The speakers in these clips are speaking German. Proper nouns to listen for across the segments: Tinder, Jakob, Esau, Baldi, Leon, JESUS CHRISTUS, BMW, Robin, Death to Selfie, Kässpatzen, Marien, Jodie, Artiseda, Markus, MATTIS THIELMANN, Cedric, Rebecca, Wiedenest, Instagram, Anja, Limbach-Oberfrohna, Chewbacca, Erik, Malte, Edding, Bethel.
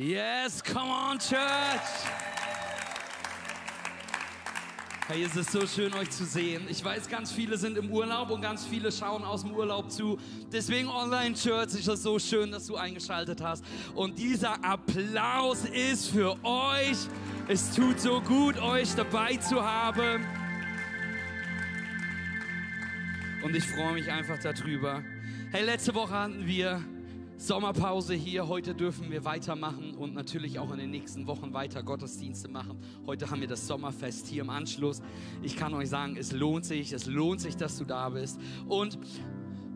Yes, come on, Church! Hey, es ist so schön, euch zu sehen. Ich weiß, ganz viele sind im Urlaub und ganz viele schauen aus dem Urlaub zu. Deswegen Online-Church, ist es so schön, dass du eingeschaltet hast. Und dieser Applaus ist für euch. Es tut so gut, euch dabei zu haben. Und ich freue mich einfach darüber. Hey, letzte Woche hatten wir Sommerpause hier, heute dürfen wir weitermachen und natürlich auch in den nächsten Wochen weiter Gottesdienste machen. Heute haben wir das Sommerfest hier im Anschluss. Ich kann euch sagen, es lohnt sich, dass du da bist. Und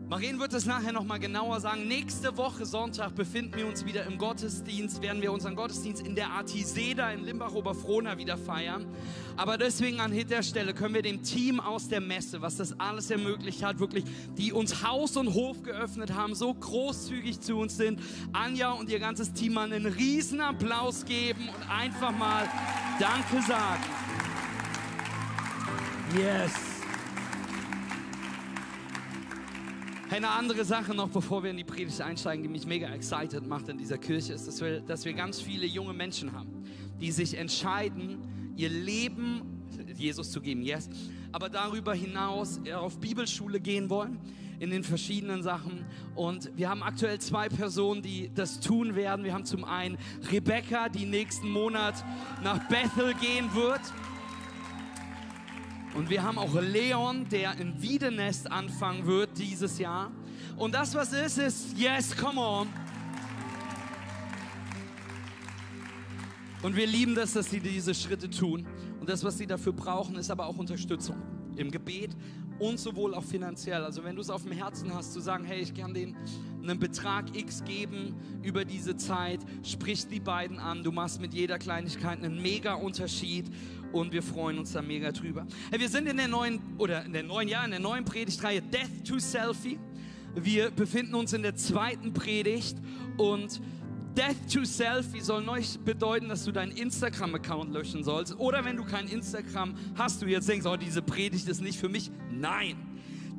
Marien wird es nachher nochmal genauer sagen. Nächste Woche Sonntag befinden wir uns wieder im Gottesdienst, werden wir unseren Gottesdienst in der Artiseda in Limbach-Oberfrohna wieder feiern. Aber deswegen an der Stelle können wir dem Team aus der Messe, was das alles ermöglicht hat, wirklich, die uns Haus und Hof geöffnet haben, so großzügig zu uns sind, Anja und ihr ganzes Team mal einen riesen Applaus geben und einfach mal Danke sagen. Yes. Eine andere Sache noch, bevor wir in die Predigt einsteigen, die mich mega excited macht in dieser Kirche, ist, dass wir ganz viele junge Menschen haben, die sich entscheiden, ihr Leben Jesus zu geben, yes, aber darüber hinaus auf Bibelschule gehen wollen, in den verschiedenen Sachen. Und wir haben aktuell 2 Personen, die das tun werden. Wir haben zum einen Rebecca, die nächsten Monat nach Bethel gehen wird. Und wir haben auch Leon, der in Wiedenest anfangen wird dieses Jahr. Und das, was ist, yes, come on. Und wir lieben das, dass sie diese Schritte tun. Und das, was sie dafür brauchen, ist aber auch Unterstützung im Gebet und sowohl auch finanziell. Also wenn du es auf dem Herzen hast, zu sagen, hey, ich kann denen einen Betrag X geben über diese Zeit, sprich die beiden an, du machst mit jeder Kleinigkeit einen mega Unterschied. Und wir freuen uns da mega drüber. Hey, wir sind in der neuen Predigtreihe Death to Selfie. Wir befinden uns in der 2. Predigt und Death to Selfie soll nicht bedeuten, dass du deinen Instagram-Account löschen sollst. Oder wenn du kein Instagram hast, du jetzt denkst, oh, diese Predigt ist nicht für mich. Nein.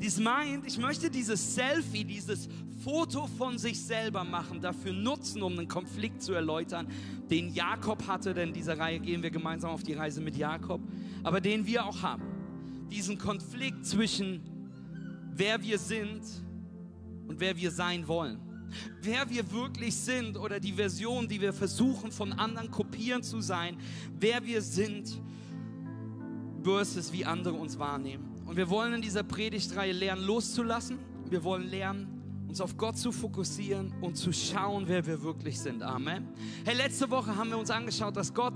Dies meint, ich möchte dieses Selfie, dieses Foto von sich selber machen, dafür nutzen, um einen Konflikt zu erläutern, den Jakob hatte, denn in dieser Reihe gehen wir gemeinsam auf die Reise mit Jakob, aber den wir auch haben. Diesen Konflikt zwischen wer wir sind und wer wir sein wollen. Wer wir wirklich sind oder die Version, die wir versuchen von anderen kopieren zu sein, wer wir sind versus wie andere uns wahrnehmen. Und wir wollen in dieser Predigtreihe lernen, loszulassen. Wir wollen lernen, uns auf Gott zu fokussieren und zu schauen, wer wir wirklich sind. Amen. Hey, letzte Woche haben wir uns angeschaut, dass Gott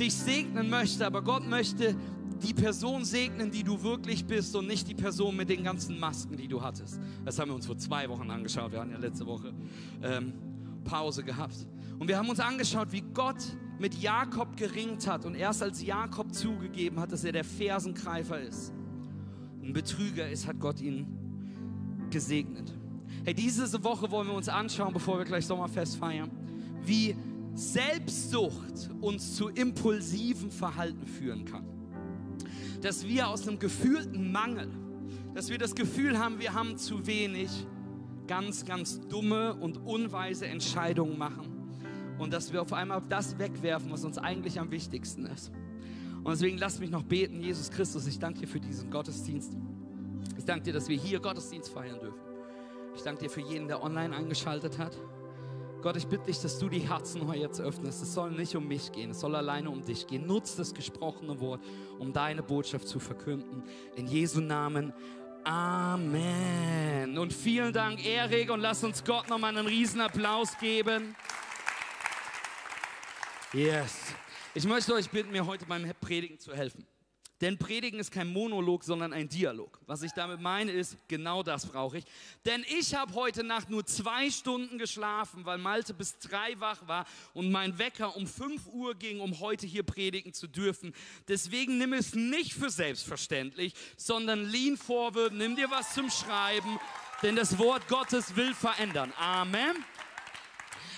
dich segnen möchte, aber Gott möchte die Person segnen, die du wirklich bist und nicht die Person mit den ganzen Masken, die du hattest. Das haben wir uns vor 2 Wochen angeschaut. Wir hatten ja letzte Woche Pause gehabt. Und wir haben uns angeschaut, wie Gott mit Jakob geringt hat und erst als Jakob zugegeben hat, dass er der Fersengreifer ist, ein Betrüger ist, hat Gott ihn gesegnet. Hey, diese Woche wollen wir uns anschauen, bevor wir gleich Sommerfest feiern, wie Selbstsucht uns zu impulsivem Verhalten führen kann. Dass wir aus einem gefühlten Mangel, dass wir das Gefühl haben, wir haben zu wenig, ganz, ganz dumme und unweise Entscheidungen machen und dass wir auf einmal das wegwerfen, was uns eigentlich am wichtigsten ist. Und deswegen lass mich noch beten. Jesus Christus, ich danke dir für diesen Gottesdienst. Ich danke dir, dass wir hier Gottesdienst feiern dürfen. Ich danke dir für jeden, der online eingeschaltet hat. Gott, ich bitte dich, dass du die Herzen jetzt öffnest. Es soll nicht um mich gehen, es soll alleine um dich gehen. Nutz das gesprochene Wort, um deine Botschaft zu verkünden. In Jesu Namen. Amen. Und vielen Dank, Erik. Und lass uns Gott nochmal einen riesen Applaus geben. Yes. Ich möchte euch bitten, mir heute beim Predigen zu helfen. Denn Predigen ist kein Monolog, sondern ein Dialog. Was ich damit meine ist, genau das brauche ich. Denn ich habe heute Nacht nur 2 Stunden geschlafen, weil Malte bis 3 wach war und mein Wecker um 5 Uhr ging, um heute hier predigen zu dürfen. Deswegen nimm es nicht für selbstverständlich, sondern lean forward, nimm dir was zum Schreiben, denn das Wort Gottes will verändern. Amen.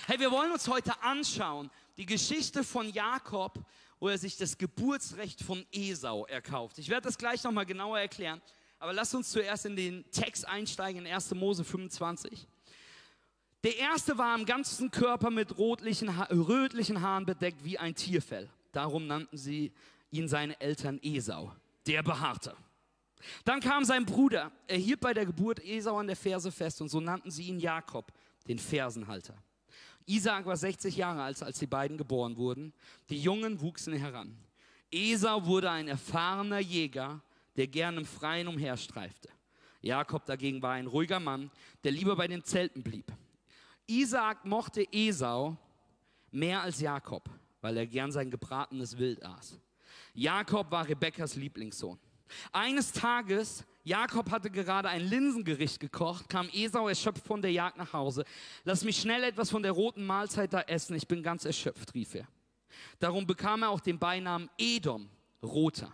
Hey, wir wollen uns heute anschauen, die Geschichte von Jakob, wo er sich das Geburtsrecht von Esau erkauft. Ich werde das gleich nochmal genauer erklären, aber lasst uns zuerst in den Text einsteigen, in 1. Mose 25. Der erste war am ganzen Körper mit rötlichen Haaren bedeckt wie ein Tierfell. Darum nannten sie ihn seine Eltern Esau, der Behaarte. Dann kam sein Bruder, er hielt bei der Geburt Esau an der Ferse fest und so nannten sie ihn Jakob, den Fersenhalter. Isaak war 60 Jahre alt, als die beiden geboren wurden. Die Jungen wuchsen heran. Esau wurde ein erfahrener Jäger, der gern im Freien umherstreifte. Jakob dagegen war ein ruhiger Mann, der lieber bei den Zelten blieb. Isaak mochte Esau mehr als Jakob, weil er gern sein gebratenes Wild aß. Jakob war Rebekkas Lieblingssohn. Eines Tages, Jakob hatte gerade ein Linsengericht gekocht, kam Esau erschöpft von der Jagd nach Hause. Lass mich schnell etwas von der roten Mahlzeit da essen, ich bin ganz erschöpft, rief er. Darum bekam er auch den Beinamen Edom, Roter.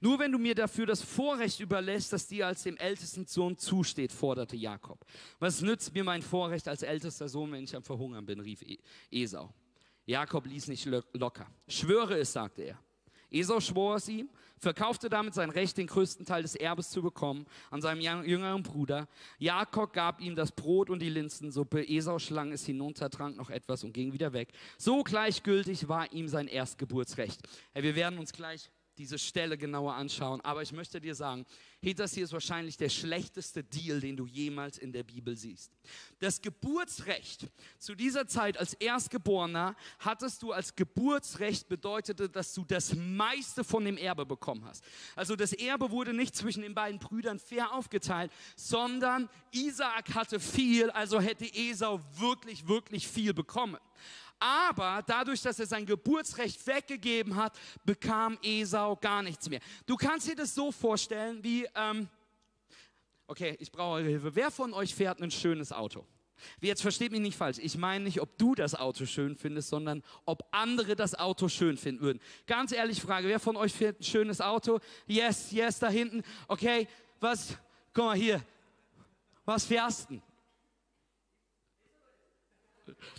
Nur wenn du mir dafür das Vorrecht überlässt, das dir als dem ältesten Sohn zusteht, forderte Jakob. Was nützt mir mein Vorrecht als ältester Sohn, wenn ich am Verhungern bin, rief Esau. Jakob ließ nicht locker. Schwöre es, sagte er. Esau schwor es ihm, verkaufte damit sein Recht, den größten Teil des Erbes zu bekommen, an seinem jüngeren Bruder. Jakob gab ihm das Brot und die Linsensuppe. Esau schlang es hinunter, trank noch etwas und ging wieder weg. So gleichgültig war ihm sein Erstgeburtsrecht. Hey, wir werden uns gleich diese Stelle genauer anschauen. Aber ich möchte dir sagen, hey, das hier ist wahrscheinlich der schlechteste Deal, den du jemals in der Bibel siehst. Das Geburtsrecht zu dieser Zeit als Erstgeborener hattest du als Geburtsrecht bedeutete, dass du das meiste von dem Erbe bekommen hast. Also das Erbe wurde nicht zwischen den beiden Brüdern fair aufgeteilt, sondern Isaak hatte viel, also hätte Esau wirklich, wirklich viel bekommen. Aber dadurch, dass er sein Geburtsrecht weggegeben hat, bekam Esau gar nichts mehr. Du kannst dir das so vorstellen wie, okay, ich brauche eure Hilfe. Wer von euch fährt ein schönes Auto? Jetzt versteht mich nicht falsch. Ich meine nicht, ob du das Auto schön findest, sondern ob andere das Auto schön finden würden. Ganz ehrlich Frage, wer von euch fährt ein schönes Auto? Yes, yes, da hinten. Okay, was, guck mal hier, was fährst du?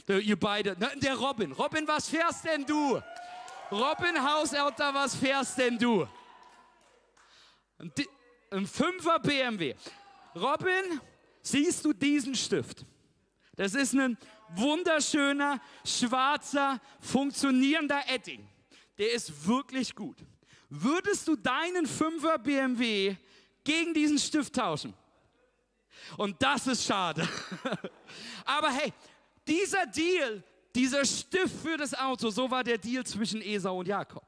Ihr beide, der Robin. Robin, was fährst denn du? Robin Hauselter, was fährst denn du? Ein 5er BMW. Robin, siehst du diesen Stift? Das ist ein wunderschöner, schwarzer, funktionierender Edding. Der ist wirklich gut. Würdest du deinen 5er BMW gegen diesen Stift tauschen? Und das ist schade. Aber hey, dieser Deal, dieser Stift für das Auto, so war der Deal zwischen Esau und Jakob.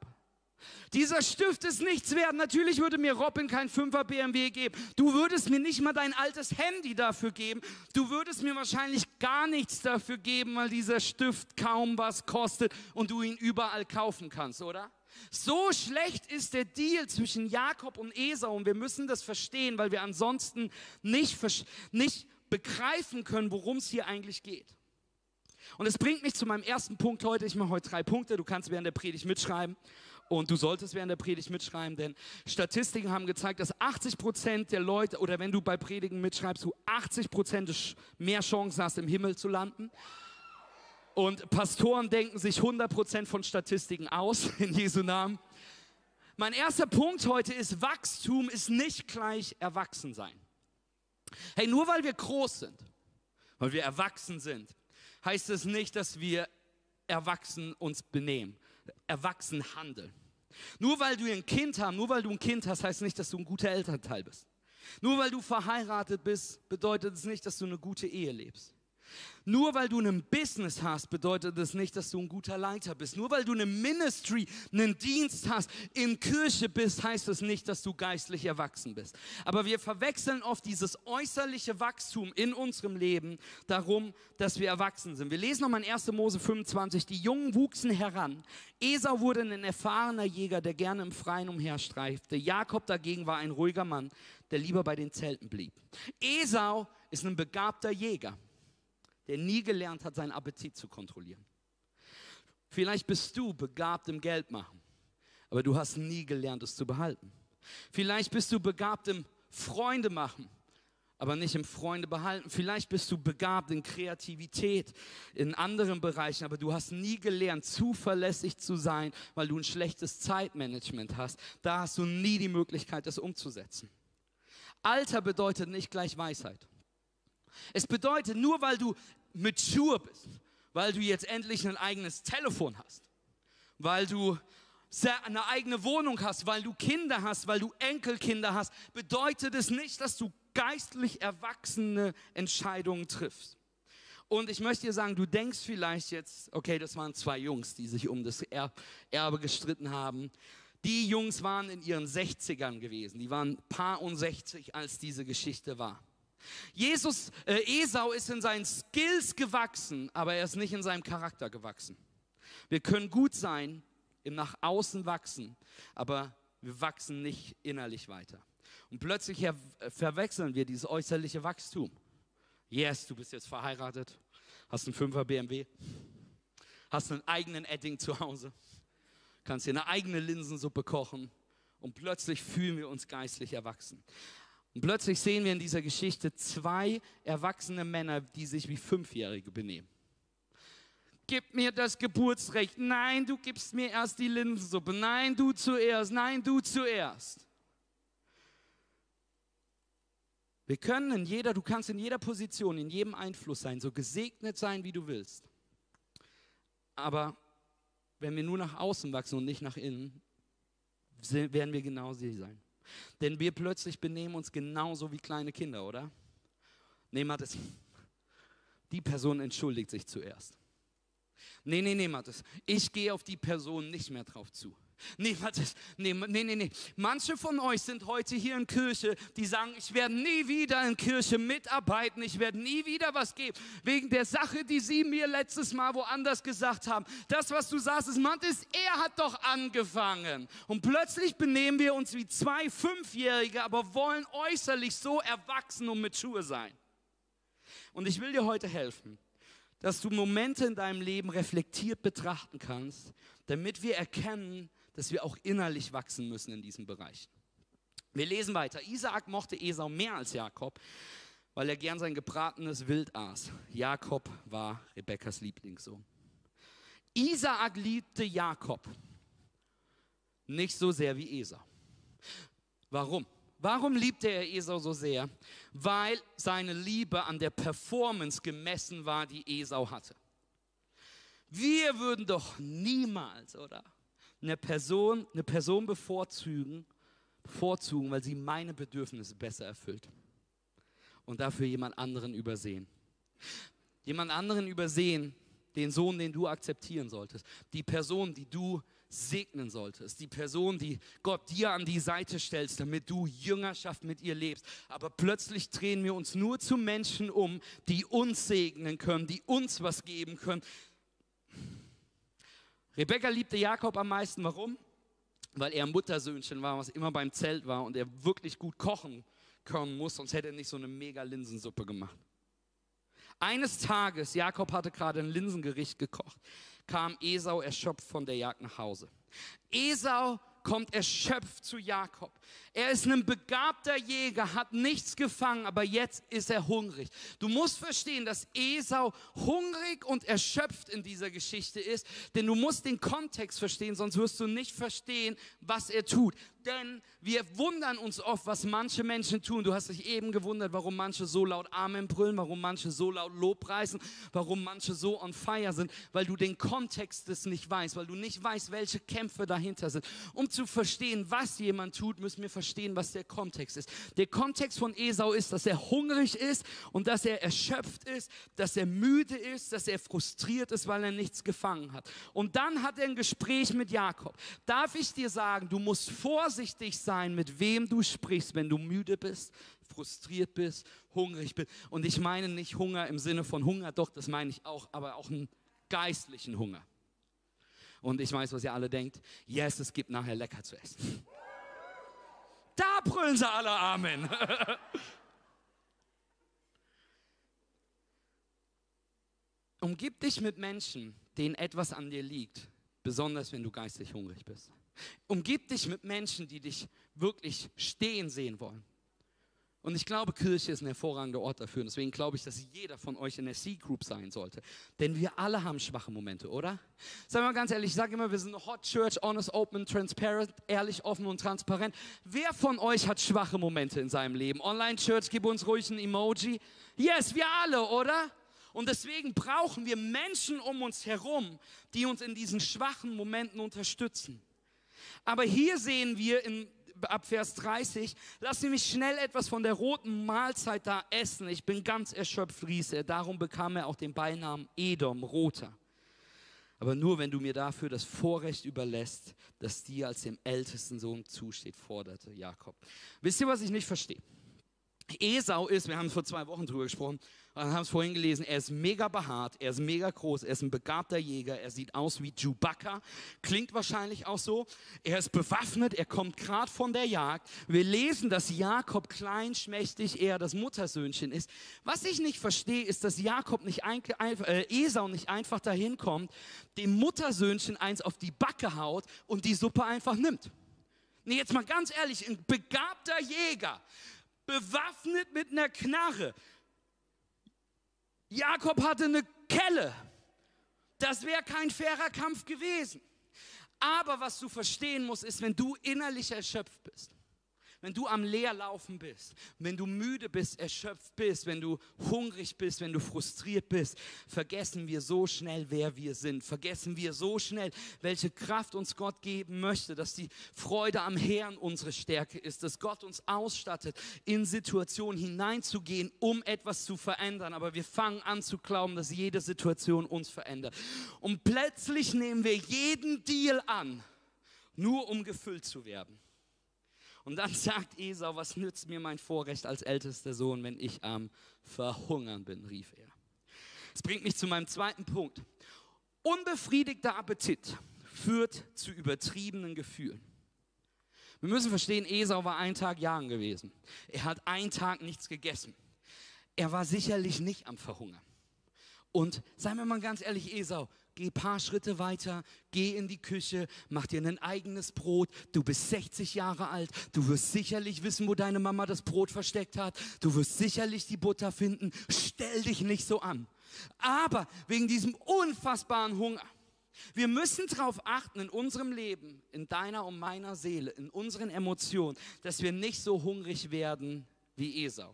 Dieser Stift ist nichts wert. Natürlich würde mir Robin kein 5er BMW geben. Du würdest mir nicht mal dein altes Handy dafür geben. Du würdest mir wahrscheinlich gar nichts dafür geben, weil dieser Stift kaum was kostet und du ihn überall kaufen kannst, oder? So schlecht ist der Deal zwischen Jakob und Esau und wir müssen das verstehen, weil wir ansonsten nicht begreifen können, worum es hier eigentlich geht. Und es bringt mich zu meinem ersten Punkt heute. Ich mache heute 3 Punkte. Du kannst während der Predigt mitschreiben und du solltest während der Predigt mitschreiben, denn Statistiken haben gezeigt, dass 80% der Leute, oder wenn du bei Predigen mitschreibst, du 80% mehr Chancen hast, im Himmel zu landen. Und Pastoren denken sich 100% von Statistiken aus, in Jesu Namen. Mein erster Punkt heute ist, Wachstum ist nicht gleich Erwachsensein. Hey, nur weil wir groß sind, weil wir erwachsen sind, heißt es nicht, dass wir erwachsen uns benehmen, erwachsen handeln. Nur weil du ein Kind hast, heißt nicht, dass du ein guter Elternteil bist. Nur weil du verheiratet bist, bedeutet es nicht, dass du eine gute Ehe lebst. Nur weil du ein Business hast, bedeutet es nicht, dass du ein guter Leiter bist. Nur weil du eine Ministry, einen Dienst hast, in Kirche bist, heißt es nicht, dass du geistlich erwachsen bist. Aber wir verwechseln oft dieses äußerliche Wachstum in unserem Leben darum, dass wir erwachsen sind. Wir lesen nochmal in 1. Mose 25, die Jungen wuchsen heran. Esau wurde ein erfahrener Jäger, der gerne im Freien umherstreifte. Jakob dagegen war ein ruhiger Mann, der lieber bei den Zelten blieb. Esau ist ein begabter Jäger, der nie gelernt hat, seinen Appetit zu kontrollieren. Vielleicht bist du begabt im Geldmachen, aber du hast nie gelernt, es zu behalten. Vielleicht bist du begabt im Freunde machen, aber nicht im Freunde behalten. Vielleicht bist du begabt in Kreativität, in anderen Bereichen, aber du hast nie gelernt, zuverlässig zu sein, weil du ein schlechtes Zeitmanagement hast. Da hast du nie die Möglichkeit, das umzusetzen. Alter bedeutet nicht gleich Weisheit. Es bedeutet, nur weil du mature bist, weil du jetzt endlich ein eigenes Telefon hast, weil du eine eigene Wohnung hast, weil du Kinder hast, weil du Enkelkinder hast, bedeutet es nicht, dass du geistlich erwachsene Entscheidungen triffst. Und ich möchte dir sagen, du denkst vielleicht jetzt, okay, das waren zwei Jungs, die sich um das Erbe gestritten haben. Die Jungs waren in ihren 60ern gewesen, die waren paar und 60, als diese Geschichte war. Esau ist in seinen Skills gewachsen, aber er ist nicht in seinem Charakter gewachsen. Wir können gut sein, im nach außen wachsen, aber wir wachsen nicht innerlich weiter. Und plötzlich verwechseln wir dieses äußerliche Wachstum. Yes, du bist jetzt verheiratet, hast einen 5er BMW, hast einen eigenen Edding zu Hause, kannst dir eine eigene Linsensuppe kochen und plötzlich fühlen wir uns geistlich erwachsen. Und plötzlich sehen wir in dieser Geschichte zwei erwachsene Männer, die sich wie Fünfjährige benehmen. Gib mir das Geburtsrecht. Nein, du gibst mir erst die Linsensuppe. Nein, du zuerst. Nein, du zuerst. Wir können du kannst in jeder Position, in jedem Einfluss sein, so gesegnet sein, wie du willst. Aber wenn wir nur nach außen wachsen und nicht nach innen, werden wir genau so sein. Denn wir plötzlich benehmen uns genauso wie kleine Kinder, oder? Nee, Mathis, die Person entschuldigt sich zuerst. Nee, Mathis, ich gehe auf die Person nicht mehr drauf zu. Nee, Mathis, nee. Manche von euch sind heute hier in Kirche, die sagen, ich werde nie wieder in Kirche mitarbeiten, ich werde nie wieder was geben. Wegen der Sache, die sie mir letztes Mal woanders gesagt haben. Das, was du sagst, ist, Mathis, er hat doch angefangen. Und plötzlich benehmen wir uns wie zwei Fünfjährige, aber wollen äußerlich so erwachsen und mature sein. Und ich will dir heute helfen, dass du Momente in deinem Leben reflektiert betrachten kannst, damit wir erkennen, dass wir auch innerlich wachsen müssen in diesem Bereich. Wir lesen weiter. Isaak mochte Esau mehr als Jakob, weil er gern sein gebratenes Wild aß. Jakob war Rebekkas Lieblingssohn. Isaak liebte Jakob nicht so sehr wie Esau. Warum? Warum liebte er Esau so sehr? Weil seine Liebe an der Performance gemessen war, die Esau hatte. Wir würden doch niemals, oder? Eine Person bevorzugen, weil sie meine Bedürfnisse besser erfüllt und dafür jemand anderen übersehen. Jemand anderen übersehen, den Sohn, den du akzeptieren solltest, die Person, die du segnen solltest, die Person, die Gott dir an die Seite stellst, damit du Jüngerschaft mit ihr lebst. Aber plötzlich drehen wir uns nur zu Menschen um, die uns segnen können, die uns was geben können. Rebecca liebte Jakob am meisten. Warum? Weil er ein Muttersöhnchen war, was immer beim Zelt war und er wirklich gut kochen können muss, sonst hätte er nicht so eine mega Linsensuppe gemacht. Eines Tages, Jakob hatte gerade ein Linsengericht gekocht, kam Esau erschöpft von der Jagd nach Hause. Esau kommt erschöpft zu Jakob. Er ist ein begabter Jäger, hat nichts gefangen, aber jetzt ist er hungrig. Du musst verstehen, dass Esau hungrig und erschöpft in dieser Geschichte ist, denn du musst den Kontext verstehen, sonst wirst du nicht verstehen, was er tut. Denn wir wundern uns oft, was manche Menschen tun. Du hast dich eben gewundert, warum manche so laut Amen brüllen, warum manche so laut Lobpreisen, warum manche so on fire sind, weil du den Kontext nicht weißt, weil du nicht weißt, welche Kämpfe dahinter sind. Um zu verstehen, was jemand tut, müssen wir verstehen, was der Kontext ist. Der Kontext von Esau ist, dass er hungrig ist und dass er erschöpft ist, dass er müde ist, dass er frustriert ist, weil er nichts gefangen hat. Und dann hat er ein Gespräch mit Jakob. Darf ich dir sagen, du musst vorsichtig sein, mit wem du sprichst, wenn du müde bist, frustriert bist, hungrig bist. Und ich meine nicht Hunger im Sinne von Hunger, doch, das meine ich auch, aber auch einen geistlichen Hunger. Und ich weiß, was ihr alle denkt, yes, es gibt nachher lecker zu essen. Da brüllen sie alle Amen. Umgib dich mit Menschen, denen etwas an dir liegt, besonders wenn du geistig hungrig bist. Umgib dich mit Menschen, die dich wirklich stehen sehen wollen. Und ich glaube, Kirche ist ein hervorragender Ort dafür. Und deswegen glaube ich, dass jeder von euch in der C-Group sein sollte. Denn wir alle haben schwache Momente, oder? Sagen wir mal ganz ehrlich, ich sage immer, wir sind eine Hot Church, honest, open, transparent, ehrlich, offen und transparent. Wer von euch hat schwache Momente in seinem Leben? Online-Church, gib uns ruhig ein Emoji. Yes, wir alle, oder? Und deswegen brauchen wir Menschen um uns herum, die uns in diesen schwachen Momenten unterstützen. Aber hier sehen wir ab Vers 30, lass mich schnell etwas von der roten Mahlzeit da essen. Ich bin ganz erschöpft, rieß er. Darum bekam er auch den Beinamen Edom, Roter. Aber nur, wenn du mir dafür das Vorrecht überlässt, das dir als dem ältesten Sohn zusteht, forderte Jakob. Wisst ihr, was ich nicht verstehe? Esau ist, wir haben vor 2 Wochen drüber gesprochen, haben es vorhin gelesen, er ist mega behaart, er ist mega groß, er ist ein begabter Jäger, er sieht aus wie Chewbacca, klingt wahrscheinlich auch so, er ist bewaffnet, er kommt gerade von der Jagd. Wir lesen, dass Jakob klein, schmächtig, er das Muttersöhnchen ist. Was ich nicht verstehe, ist, dass Esau nicht einfach dahin kommt, dem Muttersöhnchen eins auf die Backe haut und die Suppe einfach nimmt. Nee, jetzt mal ganz ehrlich, ein begabter Jäger, bewaffnet mit einer Knarre. Jakob hatte eine Kelle. Das wäre kein fairer Kampf gewesen. Aber was du verstehen musst, ist, wenn du innerlich erschöpft bist, wenn du am Leerlaufen bist, wenn du müde bist, erschöpft bist, wenn du hungrig bist, wenn du frustriert bist, vergessen wir so schnell, wer wir sind. Vergessen wir so schnell, welche Kraft uns Gott geben möchte, dass die Freude am Herrn unsere Stärke ist, dass Gott uns ausstattet, in Situationen hineinzugehen, um etwas zu verändern. Aber wir fangen an zu glauben, dass jede Situation uns verändert. Und plötzlich nehmen wir jeden Deal an, nur um gefüllt zu werden. Und dann sagt Esau, was nützt mir mein Vorrecht als ältester Sohn, wenn ich am Verhungern bin, rief er. Das bringt mich zu meinem zweiten Punkt. Unbefriedigter Appetit führt zu übertriebenen Gefühlen. Wir müssen verstehen, Esau war einen Tag jagen gewesen. Er hat einen Tag nichts gegessen. Er war sicherlich nicht am Verhungern. Und seien wir mal ganz ehrlich, Esau, geh ein paar Schritte weiter, geh in die Küche, mach dir ein eigenes Brot. Du bist 60 Jahre alt, du wirst sicherlich wissen, wo deine Mama das Brot versteckt hat. Du wirst sicherlich die Butter finden. Stell dich nicht so an. Aber wegen diesem unfassbaren Hunger. Wir müssen darauf achten in unserem Leben, in deiner und meiner Seele, in unseren Emotionen, dass wir nicht so hungrig werden wie Esau.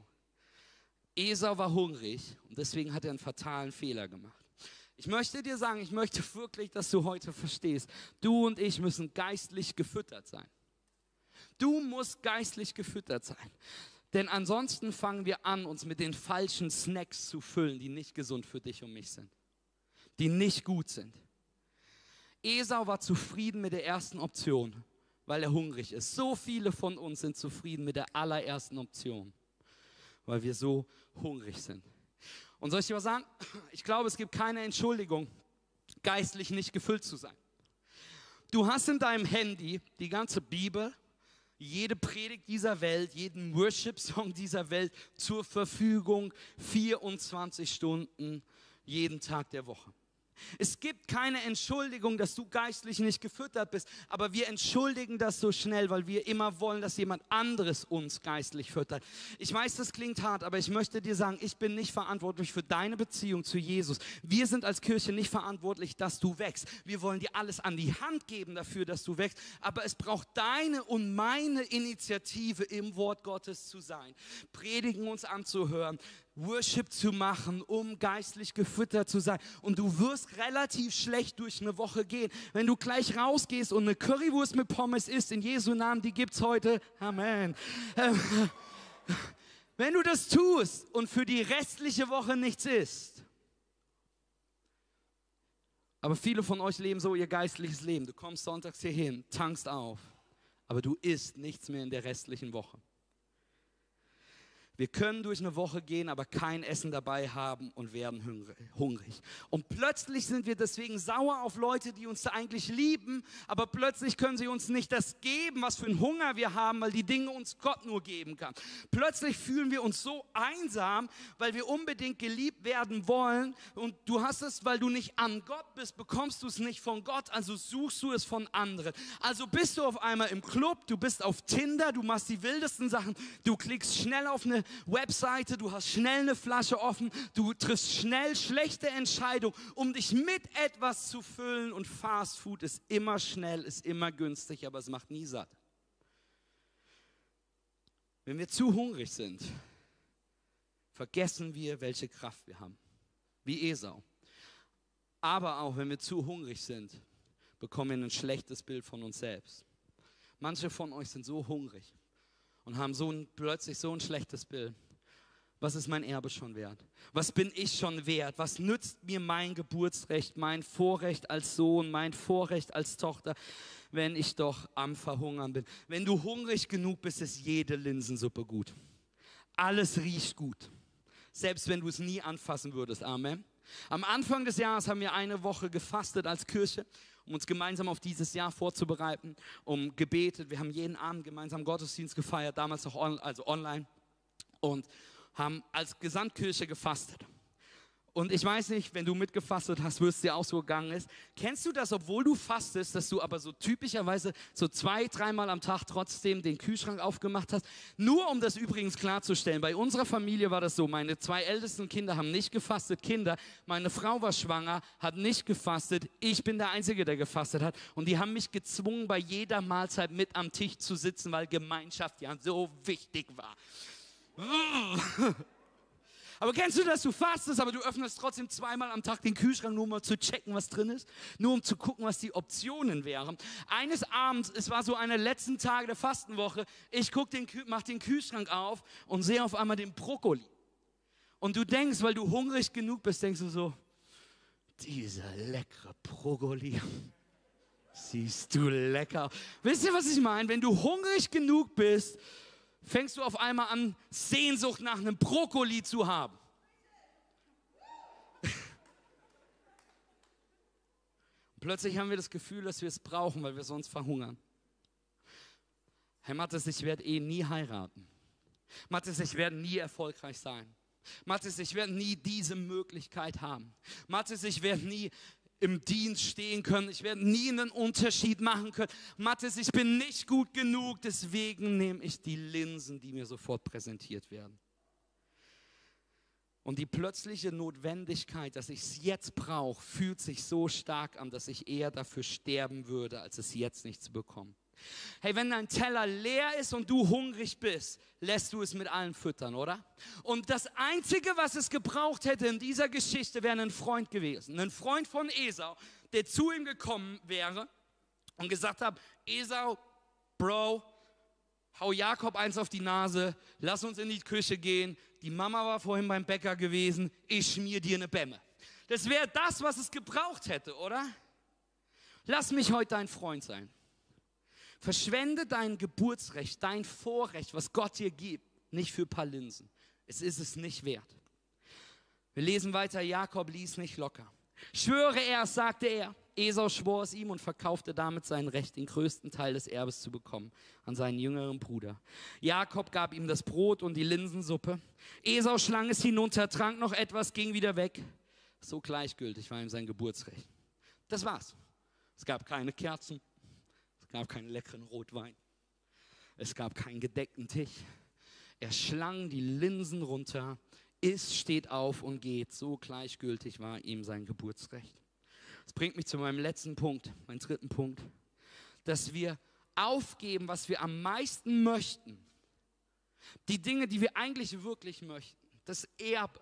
Esau war hungrig und deswegen hat er einen fatalen Fehler gemacht. Ich möchte dir sagen, ich möchte wirklich, dass du heute verstehst, du und ich müssen geistlich gefüttert sein. Du musst geistlich gefüttert sein. Denn ansonsten fangen wir an, uns mit den falschen Snacks zu füllen, die nicht gesund für dich und mich sind. Die nicht gut sind. Esau war zufrieden mit der ersten Option, weil er hungrig ist. So viele von uns sind zufrieden mit der allerersten Option, weil wir so hungrig sind. Und soll ich dir was sagen? Ich glaube, es gibt keine Entschuldigung, geistlich nicht gefüllt zu sein. Du hast in deinem Handy die ganze Bibel, jede Predigt dieser Welt, jeden Worship-Song dieser Welt zur Verfügung, 24 Stunden, jeden Tag der Woche. Es gibt keine Entschuldigung, dass du geistlich nicht gefüttert bist, aber wir entschuldigen das so schnell, weil wir immer wollen, dass jemand anderes uns geistlich füttert. Ich weiß, das klingt hart, aber ich möchte dir sagen, ich bin nicht verantwortlich für deine Beziehung zu Jesus. Wir sind als Kirche nicht verantwortlich, dass du wächst. Wir wollen dir alles an die Hand geben dafür, dass du wächst, aber es braucht deine und meine Initiative, im Wort Gottes zu sein, Predigen uns anzuhören, Worship zu machen, um geistlich gefüttert zu sein. Und du wirst relativ schlecht durch eine Woche gehen. Wenn du gleich rausgehst und eine Currywurst mit Pommes isst, in Jesu Namen, die gibt's heute. Amen. Wenn du das tust und für die restliche Woche nichts isst. Aber viele von euch leben so ihr geistliches Leben. Du kommst sonntags hier hin, tankst auf, aber du isst nichts mehr in der restlichen Woche. Wir können durch eine Woche gehen, aber kein Essen dabei haben und werden hungrig. Und plötzlich sind wir deswegen sauer auf Leute, die uns da eigentlich lieben, aber plötzlich können sie uns nicht das geben, was für einen Hunger wir haben, weil die Dinge uns Gott nur geben kann. Plötzlich fühlen wir uns so einsam, weil wir unbedingt geliebt werden wollen und du hast es, weil du nicht an Gott bist, bekommst du es nicht von Gott, also suchst du es von anderen. Also bist du auf einmal im Club, du bist auf Tinder, du machst die wildesten Sachen, du klickst schnell auf eine Webseite, du hast schnell eine Flasche offen, du triffst schnell schlechte Entscheidungen, um dich mit etwas zu füllen und Fast Food ist immer schnell, ist immer günstig, aber es macht nie satt. Wenn wir zu hungrig sind, vergessen wir, welche Kraft wir haben. wie Esau. Aber auch wenn wir zu hungrig sind, bekommen wir ein schlechtes Bild von uns selbst. Manche von euch sind so hungrig und haben plötzlich so ein schlechtes Bild. Was ist mein Erbe schon wert? Was bin ich schon wert? Was nützt mir mein Geburtsrecht, mein Vorrecht als Sohn, mein Vorrecht als Tochter, wenn ich doch am Verhungern bin? Wenn du hungrig genug bist, ist jede Linsensuppe gut. Alles riecht gut, selbst wenn du es nie anfassen würdest. Amen. Am Anfang des Jahres haben wir eine Woche gefastet als Kirche, um uns gemeinsam auf dieses Jahr vorzubereiten, um gebetet. Wir haben jeden Abend gemeinsam Gottesdienst gefeiert, damals noch online. Und haben als Gesamtkirche gefastet. Und ich weiß nicht, wenn du mitgefastet hast, wirst du dir auch so gegangen ist. Kennst du das, obwohl du fastest, dass du aber so typischerweise so 2-3 Mal am Tag trotzdem den Kühlschrank aufgemacht hast? Nur um das übrigens klarzustellen, bei unserer Familie war das so, meine 2 ältesten Kinder haben nicht gefastet, meine Frau war schwanger, hat nicht gefastet, ich bin der Einzige, der gefastet hat. Und die haben mich gezwungen, bei jeder Mahlzeit mit am Tisch zu sitzen, weil Gemeinschaft ja so wichtig war. Aber kennst du das, du fastest, aber du öffnest trotzdem 2-mal am Tag den Kühlschrank, nur um mal zu checken, was drin ist, nur um zu gucken, was die Optionen wären. Eines Abends, es war so einer letzten Tage der Fastenwoche, ich mach den Kühlschrank auf und sehe auf einmal den Brokkoli. Und du denkst, weil du hungrig genug bist, denkst du so, dieser leckere Brokkoli. Siehst du lecker. Wisst ihr, was ich meine? Wenn du hungrig genug bist, fängst du auf einmal an, Sehnsucht nach einem Brokkoli zu haben. Plötzlich haben wir das Gefühl, dass wir es brauchen, weil wir sonst verhungern. Hey Mathis, ich werde eh nie heiraten. Mathis, ich werde nie erfolgreich sein. Mathis, ich werde nie diese Möglichkeit haben. Mathis, ich werde nie im Dienst stehen können, ich werde nie einen Unterschied machen können. Mathis, ich bin nicht gut genug, deswegen nehme ich die Linsen, die mir sofort präsentiert werden. Und die plötzliche Notwendigkeit, dass ich es jetzt brauche, fühlt sich so stark an, dass ich eher dafür sterben würde, als es jetzt nicht zu bekommen. Hey, wenn dein Teller leer ist und du hungrig bist, lässt du es mit allen füttern, oder? Und das Einzige, was es gebraucht hätte in dieser Geschichte, wäre ein Freund gewesen. Ein Freund von Esau, der zu ihm gekommen wäre und gesagt hat, Esau, Bro, hau Jakob eins auf die Nase, lass uns in die Küche gehen. Die Mama war vorhin beim Bäcker gewesen, ich schmier dir eine Bämme. Das wäre das, was es gebraucht hätte, oder? Lass mich heute dein Freund sein. Verschwende dein Geburtsrecht, dein Vorrecht, was Gott dir gibt, nicht für ein paar Linsen. Es ist es nicht wert. Wir lesen weiter, Jakob ließ nicht locker. Schwöre er, sagte er. Esau schwor es ihm und verkaufte damit sein Recht, den größten Teil des Erbes zu bekommen, an seinen jüngeren Bruder. Jakob gab ihm das Brot und die Linsensuppe. Esau schlang es hinunter, trank noch etwas, ging wieder weg. So gleichgültig war ihm sein Geburtsrecht. Das war's. Es gab keine Kerzen. Es gab keinen leckeren Rotwein. Es gab keinen gedeckten Tisch. Er schlang die Linsen runter, isst, steht auf und geht. So gleichgültig war ihm sein Geburtsrecht. Das bringt mich zu meinem letzten Punkt, meinem 3. Punkt. Dass wir aufgeben, was wir am meisten möchten. Die Dinge, die wir eigentlich wirklich möchten. Das Erbe,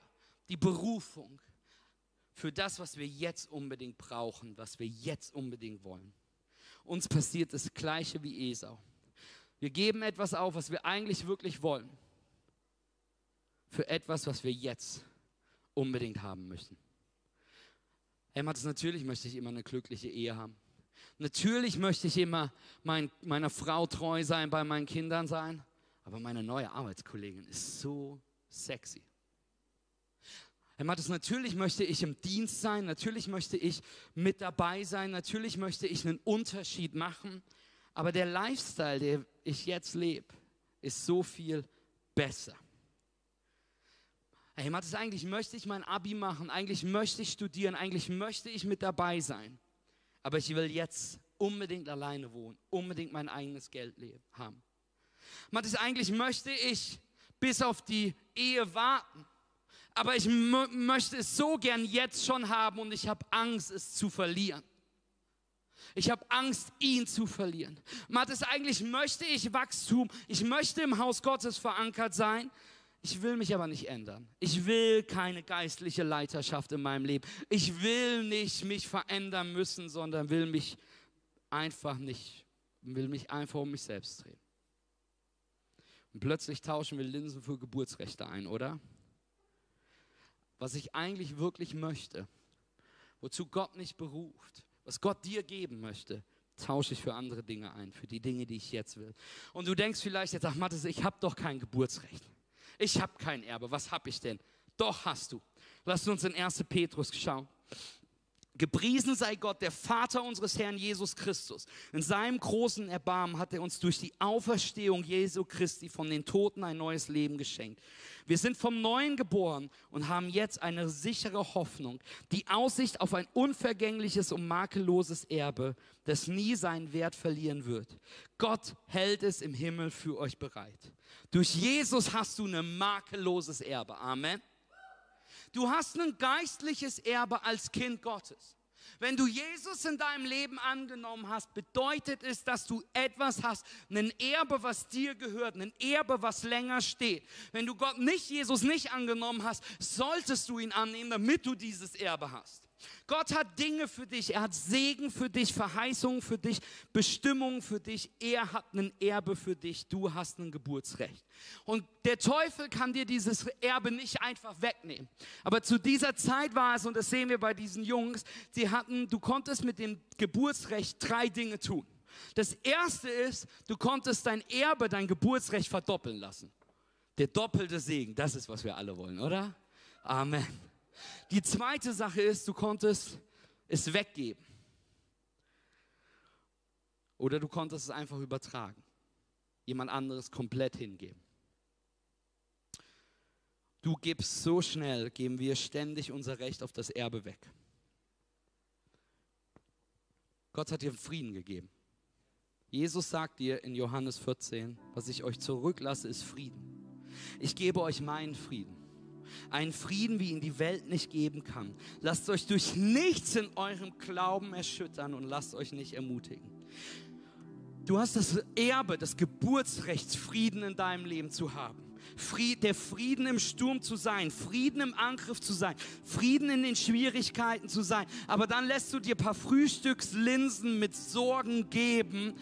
die Berufung für das, was wir jetzt unbedingt brauchen, was wir jetzt unbedingt wollen. Uns passiert das Gleiche wie Esau. Wir geben etwas auf, was wir eigentlich wirklich wollen, für etwas, was wir jetzt unbedingt haben müssen. Hey Mathis, natürlich möchte ich immer eine glückliche Ehe haben. Natürlich möchte ich immer meiner Frau treu sein, bei meinen Kindern sein. Aber meine neue Arbeitskollegin ist so sexy. Herr Mathis, natürlich möchte ich im Dienst sein, natürlich möchte ich mit dabei sein, natürlich möchte ich einen Unterschied machen, aber der Lifestyle, den ich jetzt lebe, ist so viel besser. Herr Mathis, eigentlich möchte ich mein Abi machen, eigentlich möchte ich studieren, eigentlich möchte ich mit dabei sein, aber ich will jetzt unbedingt alleine wohnen, unbedingt mein eigenes Geld haben. Mathis, eigentlich möchte ich bis auf die Ehe warten, aber ich möchte es so gern jetzt schon haben und ich habe Angst, es zu verlieren. Ich habe Angst, ihn zu verlieren. Mathis, eigentlich möchte ich Wachstum. Ich möchte im Haus Gottes verankert sein. Ich will mich aber nicht ändern. Ich will keine geistliche Leiterschaft in meinem Leben. Ich will nicht mich verändern müssen, sondern will mich einfach um mich selbst drehen. Und plötzlich tauschen wir Linsen für Geburtsrechte ein, oder? Was ich eigentlich wirklich möchte, wozu Gott mich beruft, was Gott dir geben möchte, tausche ich für andere Dinge ein, für die Dinge, die ich jetzt will. Und du denkst vielleicht jetzt, ach Mathis, ich habe doch kein Geburtsrecht. Ich habe kein Erbe, was habe ich denn? Doch hast du. Lass uns in 1. Petrus schauen. Gepriesen sei Gott, der Vater unseres Herrn Jesus Christus. In seinem großen Erbarmen hat er uns durch die Auferstehung Jesu Christi von den Toten ein neues Leben geschenkt. Wir sind vom Neuen geboren und haben jetzt eine sichere Hoffnung, die Aussicht auf ein unvergängliches und makelloses Erbe, das nie seinen Wert verlieren wird. Gott hält es im Himmel für euch bereit. Durch Jesus hast du ein makelloses Erbe. Amen. Du hast ein geistliches Erbe als Kind Gottes. Wenn du Jesus in deinem Leben angenommen hast, bedeutet es, dass du etwas hast, ein Erbe, was dir gehört, ein Erbe, was länger steht. Wenn du Gott nicht, Jesus nicht angenommen hast, solltest du ihn annehmen, damit du dieses Erbe hast. Gott hat Dinge für dich, er hat Segen für dich, Verheißungen für dich, Bestimmungen für dich, er hat ein Erbe für dich, du hast ein Geburtsrecht. Und der Teufel kann dir dieses Erbe nicht einfach wegnehmen. Aber zu dieser Zeit war es, und das sehen wir bei diesen Jungs, du konntest mit dem Geburtsrecht drei Dinge tun. Das erste ist, du konntest dein Erbe, dein Geburtsrecht verdoppeln lassen. Der doppelte Segen, das ist, was wir alle wollen, oder? Amen. Die zweite Sache ist, du konntest es weggeben. Oder du konntest es einfach übertragen. Jemand anderes komplett hingeben. Du gibst so schnell, geben wir ständig unser Recht auf das Erbe weg. Gott hat dir Frieden gegeben. Jesus sagt dir in Johannes 14, was ich euch zurücklasse, ist Frieden. Ich gebe euch meinen Frieden. Einen Frieden, wie ihn die Welt nicht geben kann. Lasst euch durch nichts in eurem Glauben erschüttern und lasst euch nicht ermutigen. Du hast das Erbe, das Geburtsrecht, Frieden in deinem Leben zu haben. Der Frieden im Sturm zu sein, Frieden im Angriff zu sein, Frieden in den Schwierigkeiten zu sein. Aber dann lässt du dir ein paar Frühstückslinsen mit Sorgen geben,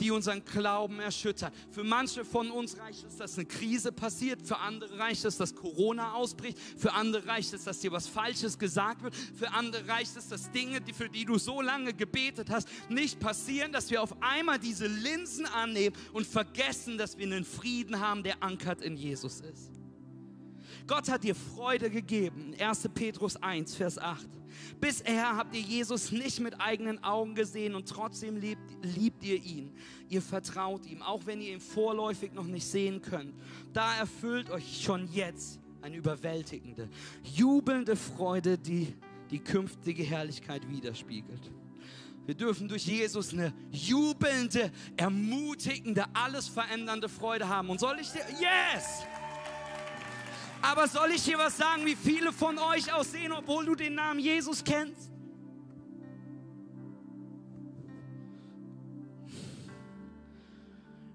die unseren Glauben erschüttern. Für manche von uns reicht es, dass eine Krise passiert. Für andere reicht es, dass Corona ausbricht. Für andere reicht es, dass dir was Falsches gesagt wird. Für andere reicht es, dass Dinge, für die du so lange gebetet hast, nicht passieren, dass wir auf einmal diese Linsen annehmen und vergessen, dass wir einen Frieden haben, der ankert in Jesus ist. Gott hat dir Freude gegeben. 1. Petrus 1, Vers 8. Bisher habt ihr Jesus nicht mit eigenen Augen gesehen und trotzdem liebt ihr ihn. Ihr vertraut ihm, auch wenn ihr ihn vorläufig noch nicht sehen könnt. Da erfüllt euch schon jetzt eine überwältigende, jubelnde Freude, die die künftige Herrlichkeit widerspiegelt. Wir dürfen durch Jesus eine jubelnde, ermutigende, alles verändernde Freude haben. Und soll ich dir... Yes! Aber soll ich dir was sagen, wie viele von euch aussehen, obwohl du den Namen Jesus kennst?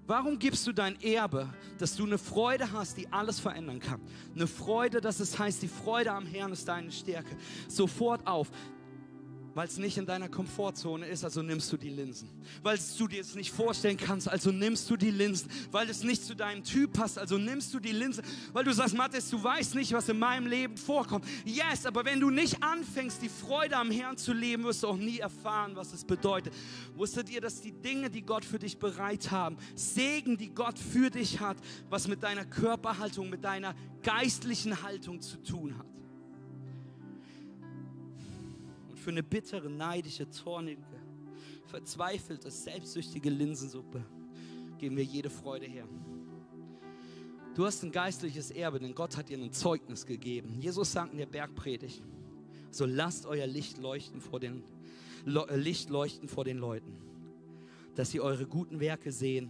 Warum gibst du dein Erbe, dass du eine Freude hast, die alles verändern kann? Eine Freude, dass es heißt, die Freude am Herrn ist deine Stärke. Sofort auf. Weil es nicht in deiner Komfortzone ist, also nimmst du die Linsen. Weil du dir es nicht vorstellen kannst, also nimmst du die Linsen. Weil es nicht zu deinem Typ passt, also nimmst du die Linsen. Weil du sagst, Mathis, du weißt nicht, was in meinem Leben vorkommt. Yes, aber wenn du nicht anfängst, die Freude am Herrn zu leben, wirst du auch nie erfahren, was es bedeutet. Wusstet ihr, dass die Dinge, die Gott für dich bereit haben, Segen, die Gott für dich hat, was mit deiner Körperhaltung, mit deiner geistlichen Haltung zu tun hat? Für eine bittere, neidische, zornige, verzweifelte, selbstsüchtige Linsensuppe geben wir jede Freude her. Du hast ein geistliches Erbe, denn Gott hat dir ein Zeugnis gegeben. Jesus sagt in der Bergpredigt, so lasst euer Licht leuchten vor den, Leuten, dass sie eure guten Werke sehen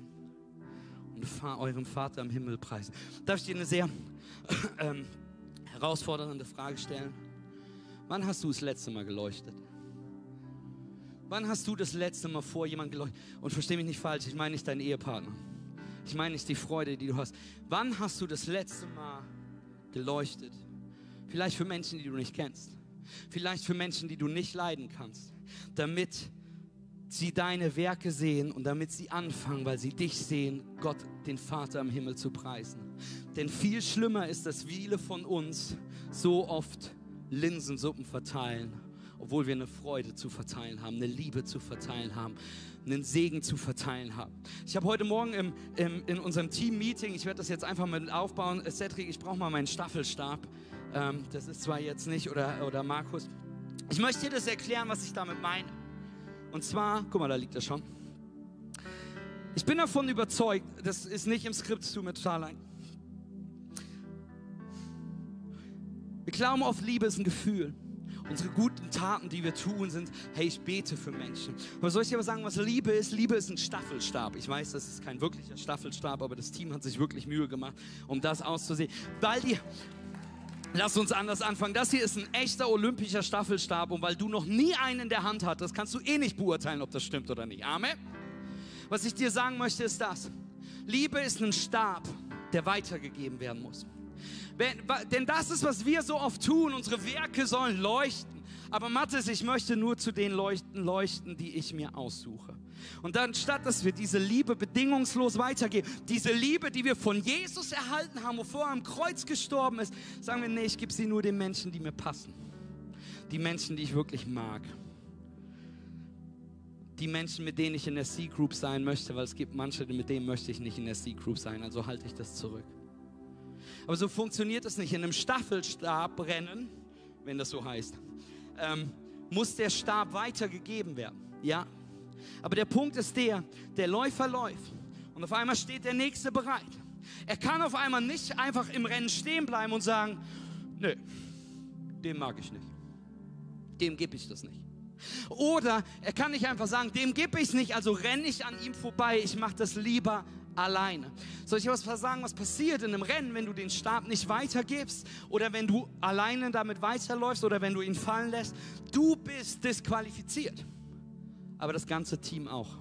und eurem Vater im Himmel preisen. Darf ich dir eine sehr herausfordernde Frage stellen? Wann hast du das letzte Mal geleuchtet? Wann hast du das letzte Mal vor jemandem geleuchtet? Und verstehe mich nicht falsch, ich meine nicht deinen Ehepartner. Ich meine nicht die Freude, die du hast. Wann hast du das letzte Mal geleuchtet? Vielleicht für Menschen, die du nicht kennst. Vielleicht für Menschen, die du nicht leiden kannst. Damit sie deine Werke sehen und damit sie anfangen, weil sie dich sehen, Gott, den Vater im Himmel zu preisen. Denn viel schlimmer ist, dass viele von uns so oft Linsensuppen verteilen, obwohl wir eine Freude zu verteilen haben, eine Liebe zu verteilen haben, einen Segen zu verteilen haben. Ich habe heute Morgen in unserem Team-Meeting, ich werde das jetzt einfach mal aufbauen, Cedric, ich brauche mal meinen Staffelstab, das ist zwar jetzt nicht, oder Markus. Ich möchte dir das erklären, was ich damit meine. Und zwar, guck mal, da liegt er schon. Ich bin davon überzeugt, das ist nicht im Skript, es tut mir total leid. Wir glauben oft, Liebe ist ein Gefühl. Unsere guten Taten, die wir tun, sind, hey, ich bete für Menschen. Aber soll ich dir aber sagen, was Liebe ist? Liebe ist ein Staffelstab. Ich weiß, das ist kein wirklicher Staffelstab, aber das Team hat sich wirklich Mühe gemacht, um das auszusehen. Baldi, lass uns anders anfangen. Das hier ist ein echter olympischer Staffelstab. Und weil du noch nie einen in der Hand hattest, kannst du eh nicht beurteilen, ob das stimmt oder nicht. Amen. Was ich dir sagen möchte, ist das. Liebe ist ein Stab, der weitergegeben werden muss. Denn das ist, was wir so oft tun. Unsere Werke sollen leuchten. Aber Mathis, ich möchte nur zu den leuchten, die ich mir aussuche. Und dann statt, dass wir diese Liebe bedingungslos weitergeben, diese Liebe, die wir von Jesus erhalten haben, wovor er am Kreuz gestorben ist, sagen wir, nee, ich gebe sie nur den Menschen, die mir passen. Die Menschen, die ich wirklich mag. Die Menschen, mit denen ich in der C-Group sein möchte, weil es gibt manche, mit denen möchte ich nicht in der C-Group sein, also halte ich das zurück. Aber so funktioniert es nicht. In einem Staffelstabrennen, wenn das so heißt, muss der Stab weitergegeben werden. Ja? Aber der Punkt ist der Läufer läuft und auf einmal steht der Nächste bereit. Er kann auf einmal nicht einfach im Rennen stehen bleiben und sagen, nö, dem mag ich nicht, dem gebe ich das nicht. Oder er kann nicht einfach sagen, dem gebe ich es nicht, also renne ich an ihm vorbei, ich mache das lieber alleine. Soll ich was sagen, was passiert in einem Rennen, wenn du den Stab nicht weitergibst oder wenn du alleine damit weiterläufst oder wenn du ihn fallen lässt? Du bist disqualifiziert, aber das ganze Team auch.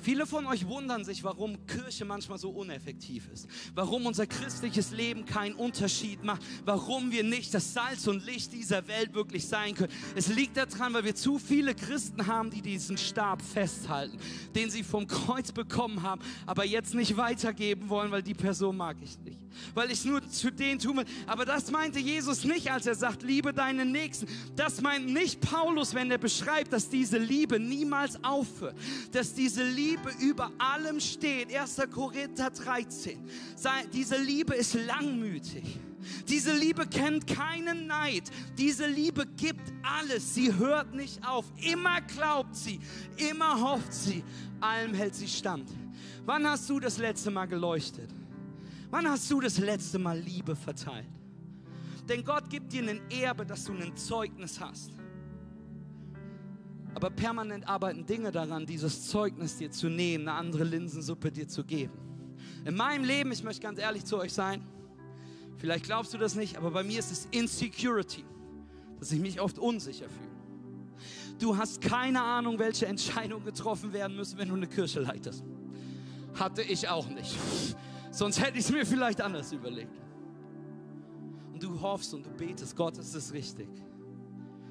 Viele von euch wundern sich, warum Kirche manchmal so uneffektiv ist, warum unser christliches Leben keinen Unterschied macht, warum wir nicht das Salz und Licht dieser Welt wirklich sein können. Es liegt daran, weil wir zu viele Christen haben, die diesen Stab festhalten, den sie vom Kreuz bekommen haben, aber jetzt nicht weitergeben wollen, weil die Person mag ich nicht, weil ich nur zu denen tue. Aber das meinte Jesus nicht, als er sagt, liebe deinen Nächsten. Das meint nicht Paulus, wenn er beschreibt, dass diese Liebe niemals aufhört, dass diese Liebe über allem steht. 1. Korinther 13. Diese Liebe ist langmütig. Diese Liebe kennt keinen Neid. Diese Liebe gibt alles. Sie hört nicht auf. Immer glaubt sie. Immer hofft sie. Allem hält sie stand. Wann hast du das letzte Mal geleuchtet? Wann hast du das letzte Mal Liebe verteilt? Denn Gott gibt dir ein Erbe, dass du ein Zeugnis hast. Aber permanent arbeiten Dinge daran, dieses Zeugnis dir zu nehmen, eine andere Linsensuppe dir zu geben. In meinem Leben, ich möchte ganz ehrlich zu euch sein, vielleicht glaubst du das nicht, aber bei mir ist es Insecurity, dass ich mich oft unsicher fühle. Du hast keine Ahnung, welche Entscheidungen getroffen werden müssen, wenn du eine Kirche leitest. Hatte ich auch nicht. Sonst hätte ich es mir vielleicht anders überlegt. Und du hoffst und du betest, Gott, ist es richtig.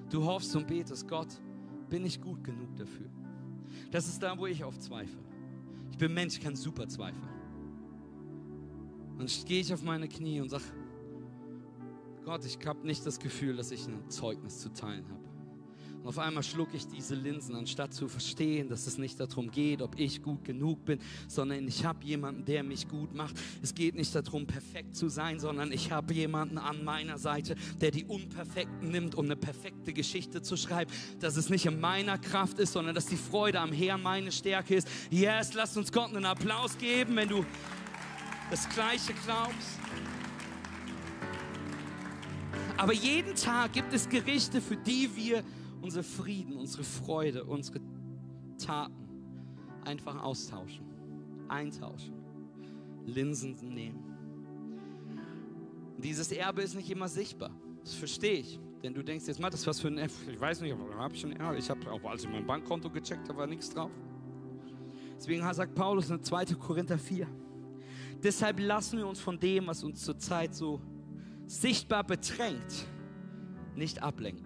Du hoffst und betest, Gott, bin ich gut genug dafür? Das ist da, wo ich oft zweifle. Ich bin Mensch, ich kann super zweifeln. Dann gehe ich auf meine Knie und sage, Gott, ich habe nicht das Gefühl, dass ich ein Zeugnis zu teilen habe. Und auf einmal schlucke ich diese Linsen, anstatt zu verstehen, dass es nicht darum geht, ob ich gut genug bin, sondern ich habe jemanden, der mich gut macht. Es geht nicht darum, perfekt zu sein, sondern ich habe jemanden an meiner Seite, der die Unperfekten nimmt, um eine perfekte Geschichte zu schreiben. Dass es nicht in meiner Kraft ist, sondern dass die Freude am Herrn meine Stärke ist. Yes, lasst uns Gott einen Applaus geben, wenn du das Gleiche glaubst. Aber jeden Tag gibt es Gerichte, für die wir unsere Frieden, unsere Freude, unsere Taten einfach austauschen, eintauschen, Linsen nehmen. Und dieses Erbe ist nicht immer sichtbar. Das verstehe ich. Denn du denkst jetzt, Matthias, was für ein Erbe? Ich weiß nicht, aber habe ich schon Erbe? Ich habe auch, als ich mein Bankkonto gecheckt habe, war nichts drauf. Deswegen sagt Paulus in 2. Korinther 4. Deshalb lassen wir uns von dem, was uns zurzeit so sichtbar bedrängt, nicht ablenken,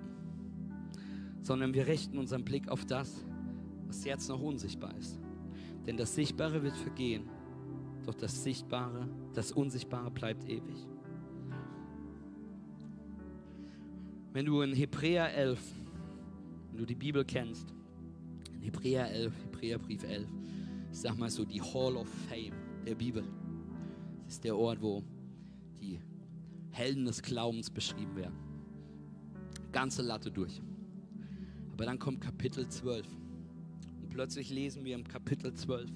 sondern wir richten unseren Blick auf das, was jetzt noch unsichtbar ist. Denn das Sichtbare wird vergehen, doch das Unsichtbare bleibt ewig. Wenn du in Hebräer 11, wenn du die Bibel kennst, in Hebräer 11, Hebräerbrief 11, ich sag mal so die Hall of Fame der Bibel. Das ist der Ort, wo die Helden des Glaubens beschrieben werden. Ganze Latte durch. Aber dann kommt Kapitel 12. Und plötzlich lesen wir im Kapitel 12.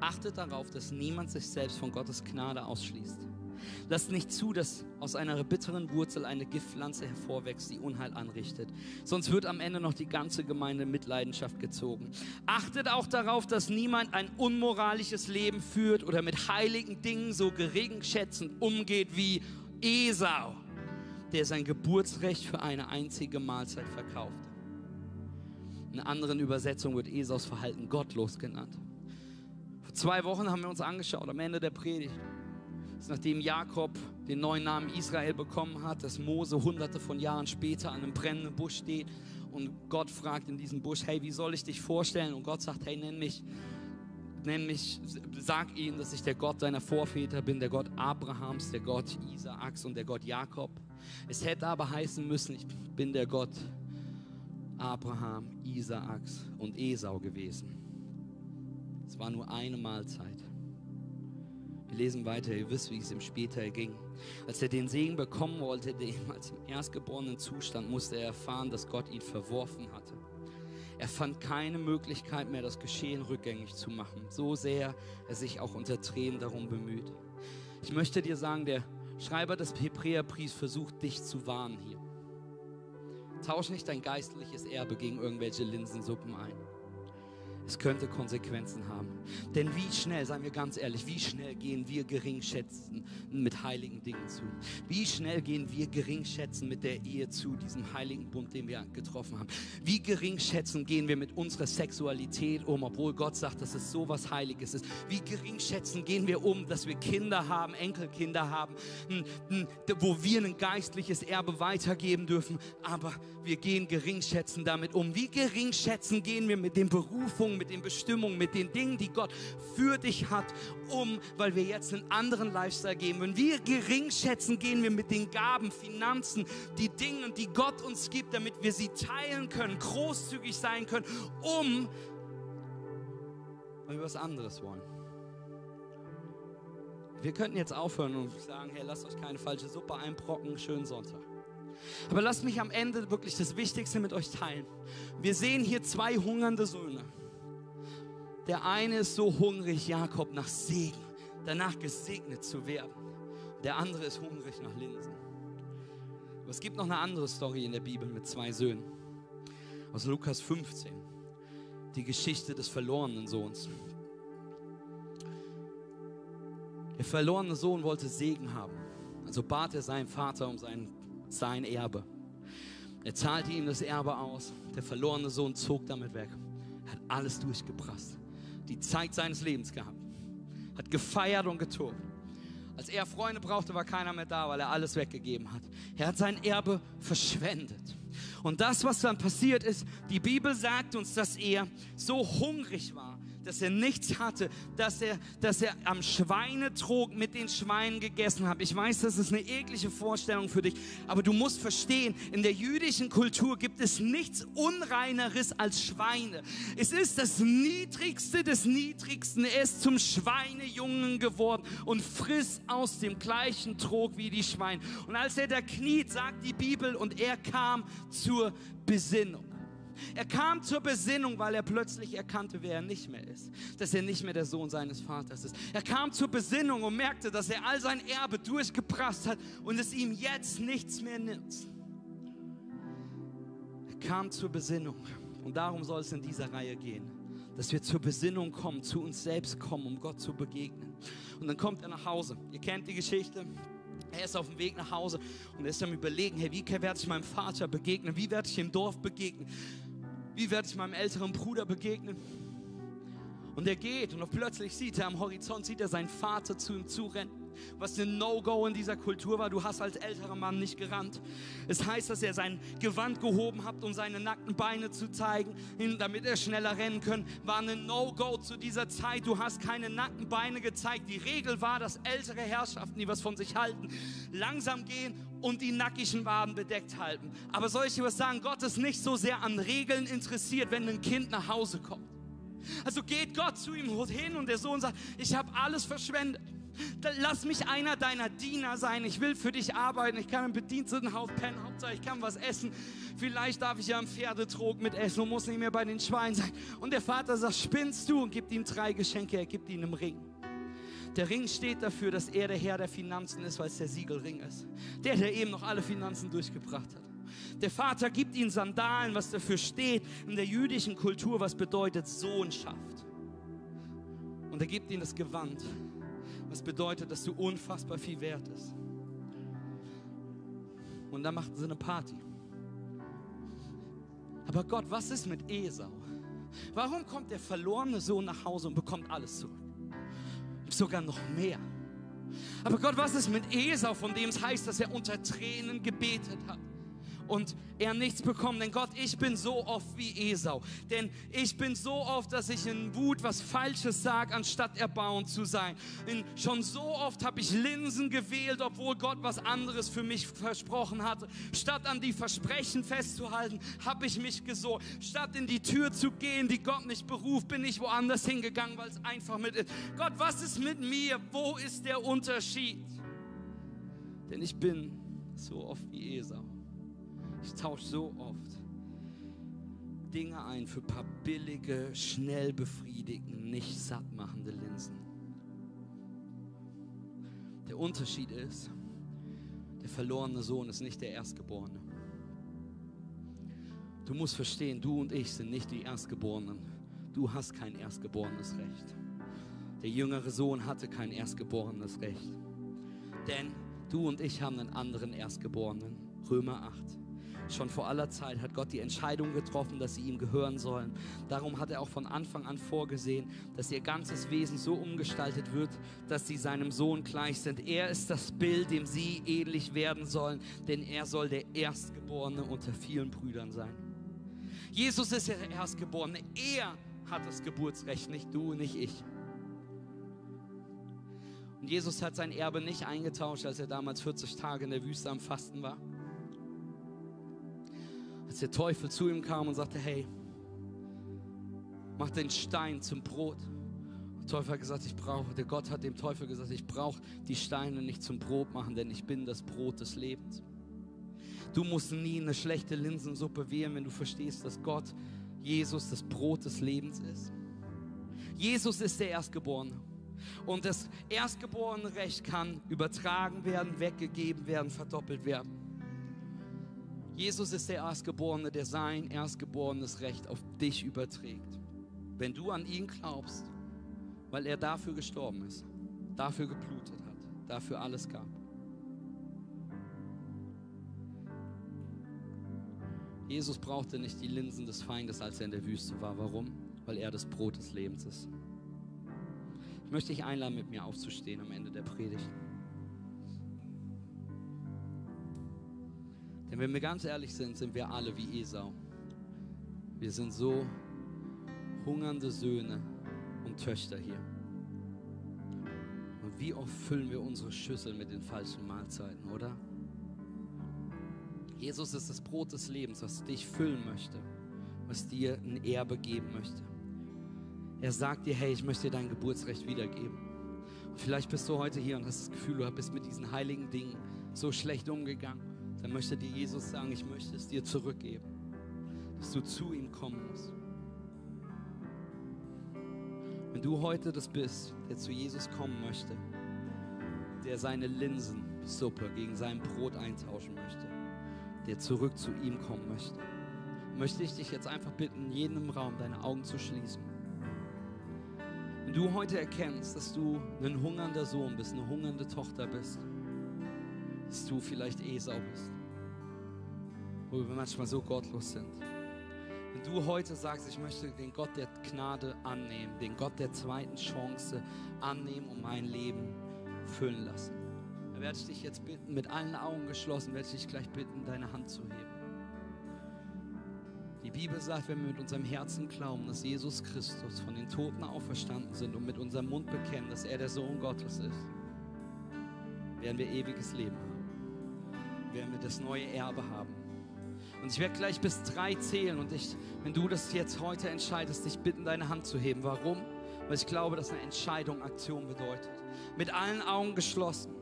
Achtet darauf, dass niemand sich selbst von Gottes Gnade ausschließt. Lasst nicht zu, dass aus einer bitteren Wurzel eine Giftpflanze hervorwächst, die Unheil anrichtet. Sonst wird am Ende noch die ganze Gemeinde in Mitleidenschaft gezogen. Achtet auch darauf, dass niemand ein unmoralisches Leben führt oder mit heiligen Dingen so geringschätzend umgeht wie Esau, der sein Geburtsrecht für eine einzige Mahlzeit verkaufte. In anderen Übersetzungen wird Esaus Verhalten gottlos genannt. Vor 2 Wochen haben wir uns angeschaut, am Ende der Predigt, nachdem Jakob den neuen Namen Israel bekommen hat, dass Mose hunderte von Jahren später an einem brennenden Busch steht und Gott fragt in diesem Busch, hey, wie soll ich dich vorstellen? Und Gott sagt, hey, nenn mich, sag ihnen, dass ich der Gott deiner Vorväter bin, der Gott Abrahams, der Gott Isaaks und der Gott Jakob. Es hätte aber heißen müssen, ich bin der Gott Abraham, Isaaks und Esau gewesen. Es war nur eine Mahlzeit. Wir lesen weiter, ihr wisst, wie es ihm später ging. Als er den Segen bekommen wollte, den als im erstgeborenen Zustand, musste er erfahren, dass Gott ihn verworfen hatte. Er fand keine Möglichkeit mehr, das Geschehen rückgängig zu machen, so sehr er sich auch unter Tränen darum bemüht. Ich möchte dir sagen, der Schreiber des Hebräerbriefs versucht, dich zu warnen hier. Tausch nicht dein geistliches Erbe gegen irgendwelche Linsensuppen ein. Es könnte Konsequenzen haben. Denn wie schnell, seien wir ganz ehrlich, wie schnell gehen wir geringschätzen mit heiligen Dingen zu? Wie schnell gehen wir geringschätzen mit der Ehe zu, diesem heiligen Bund, den wir getroffen haben? Wie geringschätzen gehen wir mit unserer Sexualität um, obwohl Gott sagt, dass es sowas Heiliges ist? Wie geringschätzen gehen wir um, dass wir Kinder haben, Enkelkinder haben, wo wir ein geistliches Erbe weitergeben dürfen, aber wir gehen geringschätzen damit um? Wie geringschätzen gehen wir mit den Berufungen, mit den Bestimmungen, mit den Dingen, die Gott für dich hat, um, weil wir jetzt einen anderen Lifestyle geben. Wenn wir geringschätzen, gehen wir mit den Gaben, Finanzen, die Dinge, die Gott uns gibt, damit wir sie teilen können, großzügig sein können, um, weil wir was anderes wollen. Wir könnten jetzt aufhören und sagen, hey, lasst euch keine falsche Suppe einbrocken, schönen Sonntag. Aber lasst mich am Ende wirklich das Wichtigste mit euch teilen. Wir sehen hier 2 hungernde Söhne. Der eine ist so hungrig, Jakob, nach Segen, danach gesegnet zu werden. Der andere ist hungrig nach Linsen. Aber es gibt noch eine andere Story in der Bibel mit 2 Söhnen. Aus Lukas 15. Die Geschichte des verlorenen Sohns. Der verlorene Sohn wollte Segen haben. Also bat er seinen Vater um sein Erbe. Er zahlte ihm das Erbe aus. Der verlorene Sohn zog damit weg. Er hat alles durchgeprasst. Die Zeit seines Lebens gehabt. Hat gefeiert und getobt. Als er Freunde brauchte, war keiner mehr da, weil er alles weggegeben hat. Er hat sein Erbe verschwendet. Und das, was dann passiert ist, die Bibel sagt uns, dass er so hungrig war, dass er nichts hatte, dass er am Schweinetrog mit den Schweinen gegessen hat. Ich weiß, das ist eine eklige Vorstellung für dich, aber du musst verstehen, in der jüdischen Kultur gibt es nichts Unreineres als Schweine. Es ist das Niedrigste des Niedrigsten. Er ist zum Schweinejungen geworden und frisst aus dem gleichen Trog wie die Schweine. Und als er da kniet, sagt die Bibel, und er kam zur Besinnung. Er kam zur Besinnung, weil er plötzlich erkannte, wer er nicht mehr ist. Dass er nicht mehr der Sohn seines Vaters ist. Er kam zur Besinnung und merkte, dass er all sein Erbe durchgeprasst hat und es ihm jetzt nichts mehr nimmt. Er kam zur Besinnung. Und darum soll es in dieser Reihe gehen. Dass wir zur Besinnung kommen, zu uns selbst kommen, um Gott zu begegnen. Und dann kommt er nach Hause. Ihr kennt die Geschichte. Er ist auf dem Weg nach Hause und er ist am Überlegen, hey, wie werde ich meinem Vater begegnen? Wie werde ich dem Dorf begegnen? Wie werde ich meinem älteren Bruder begegnen? Und er geht und plötzlich sieht er am Horizont, sieht er seinen Vater zu ihm zurennen. Was ein No-Go in dieser Kultur war, du hast als älterer Mann nicht gerannt. Es heißt, dass er sein Gewand gehoben hat, um seine nackten Beine zu zeigen, damit er schneller rennen kann. War ein No-Go zu dieser Zeit, du hast keine nackten Beine gezeigt. Die Regel war, dass ältere Herrschaften, die was von sich halten, langsam gehen und die nackigen Waden bedeckt halten. Aber soll ich dir was sagen? Gott ist nicht so sehr an Regeln interessiert, wenn ein Kind nach Hause kommt. Also geht Gott zu ihm hin und der Sohn sagt, ich habe alles verschwendet. Lass mich einer deiner Diener sein. Ich will für dich arbeiten. Ich kann im Bedienstetenhaus pennen. Hauptsache, ich kann was essen. Vielleicht darf ich ja am Pferdetrog mitessen und muss nicht mehr bei den Schweinen sein. Und der Vater sagt, spinnst du? Und gibt ihm 3 Geschenke. Er gibt ihm einen Ring. Der Ring steht dafür, dass er der Herr der Finanzen ist, weil es der Siegelring ist. Der, der eben noch alle Finanzen durchgebracht hat. Der Vater gibt ihm Sandalen, was dafür steht in der jüdischen Kultur, was bedeutet Sohnschaft. Und er gibt ihm das Gewand. Das bedeutet, dass du unfassbar viel wert bist. Und dann machten sie eine Party. Aber Gott, was ist mit Esau? Warum kommt der verlorene Sohn nach Hause und bekommt alles zurück? Sogar noch mehr. Aber Gott, was ist mit Esau, von dem es heißt, dass er unter Tränen gebetet hat? Und er nichts bekommen, denn Gott, ich bin so oft wie Esau. Denn ich bin so oft, dass ich in Wut was Falsches sage, anstatt erbauend zu sein. Und schon so oft habe ich Linsen gewählt, obwohl Gott was anderes für mich versprochen hatte. Statt an die Versprechen festzuhalten, habe ich mich gesorgt. Statt in die Tür zu gehen, die Gott nicht beruft, bin ich woanders hingegangen, weil es einfach mit ist. Gott, was ist mit mir? Wo ist der Unterschied? Denn ich bin so oft wie Esau. Ich tausche so oft Dinge ein für ein paar billige, schnell befriedigende, nicht satt machende Linsen. Der Unterschied ist, der verlorene Sohn ist nicht der Erstgeborene. Du musst verstehen, du und ich sind nicht die Erstgeborenen. Du hast kein erstgeborenes Recht. Der jüngere Sohn hatte kein erstgeborenes Recht. Denn du und ich haben einen anderen Erstgeborenen. Römer 8. Schon vor aller Zeit hat Gott die Entscheidung getroffen, dass sie ihm gehören sollen. Darum hat er auch von Anfang an vorgesehen, dass ihr ganzes Wesen so umgestaltet wird, dass sie seinem Sohn gleich sind. Er ist das Bild, dem sie ähnlich werden sollen, denn er soll der Erstgeborene unter vielen Brüdern sein. Jesus ist der Erstgeborene. Er hat das Geburtsrecht, nicht du, nicht ich. Und Jesus hat sein Erbe nicht eingetauscht, als er damals 40 Tage in der Wüste am Fasten war. Als der Teufel zu ihm kam und sagte, hey, mach den Stein zum Brot. Der Teufel hat gesagt, Gott hat dem Teufel gesagt, ich brauche die Steine nicht zum Brot machen, denn ich bin das Brot des Lebens. Du musst nie eine schlechte Linsensuppe wählen, wenn du verstehst, dass Gott, Jesus, das Brot des Lebens ist. Jesus ist der Erstgeborene. Und das erstgeborene Recht kann übertragen werden, weggegeben werden, verdoppelt werden. Jesus ist der Erstgeborene, der sein erstgeborenes Recht auf dich überträgt. Wenn du an ihn glaubst, weil er dafür gestorben ist, dafür geblutet hat, dafür alles gab. Jesus brauchte nicht die Linsen des Feindes, als er in der Wüste war. Warum? Weil er das Brot des Lebens ist. Ich möchte dich einladen, mit mir aufzustehen am Ende der Predigt. Denn wenn wir ganz ehrlich sind, sind wir alle wie Esau. Wir sind so hungernde Söhne und Töchter hier. Und wie oft füllen wir unsere Schüsseln mit den falschen Mahlzeiten, oder? Jesus ist das Brot des Lebens, was dich füllen möchte, was dir ein Erbe geben möchte. Er sagt dir, hey, ich möchte dir dein Geburtsrecht wiedergeben. Und vielleicht bist du heute hier und hast das Gefühl, du bist mit diesen heiligen Dingen so schlecht umgegangen. Dann möchte dir Jesus sagen, ich möchte es dir zurückgeben, dass du zu ihm kommen musst. Wenn du heute das bist, der zu Jesus kommen möchte, der seine Linsensuppe gegen sein Brot eintauschen möchte, der zurück zu ihm kommen möchte, möchte ich dich jetzt einfach bitten, jeden im Raum deine Augen zu schließen. Wenn du heute erkennst, dass du ein hungernder Sohn bist, eine hungernde Tochter bist, dass du vielleicht Esau bist, wo wir manchmal so gottlos sind. Wenn du heute sagst, ich möchte den Gott der Gnade annehmen, den Gott der zweiten Chance annehmen und mein Leben füllen lassen, dann werde ich dich jetzt bitten, mit allen Augen geschlossen, werde ich dich gleich bitten, deine Hand zu heben. Die Bibel sagt, wenn wir mit unserem Herzen glauben, dass Jesus Christus von den Toten auferstanden sind und mit unserem Mund bekennen, dass er der Sohn Gottes ist, werden wir ewiges Leben haben, werden wir das neue Erbe haben. Und ich werde gleich bis 3 zählen und wenn du das jetzt heute entscheidest, dich bitten, deine Hand zu heben. Warum? Weil ich glaube, dass eine Entscheidung Aktion bedeutet. Mit allen Augen geschlossen.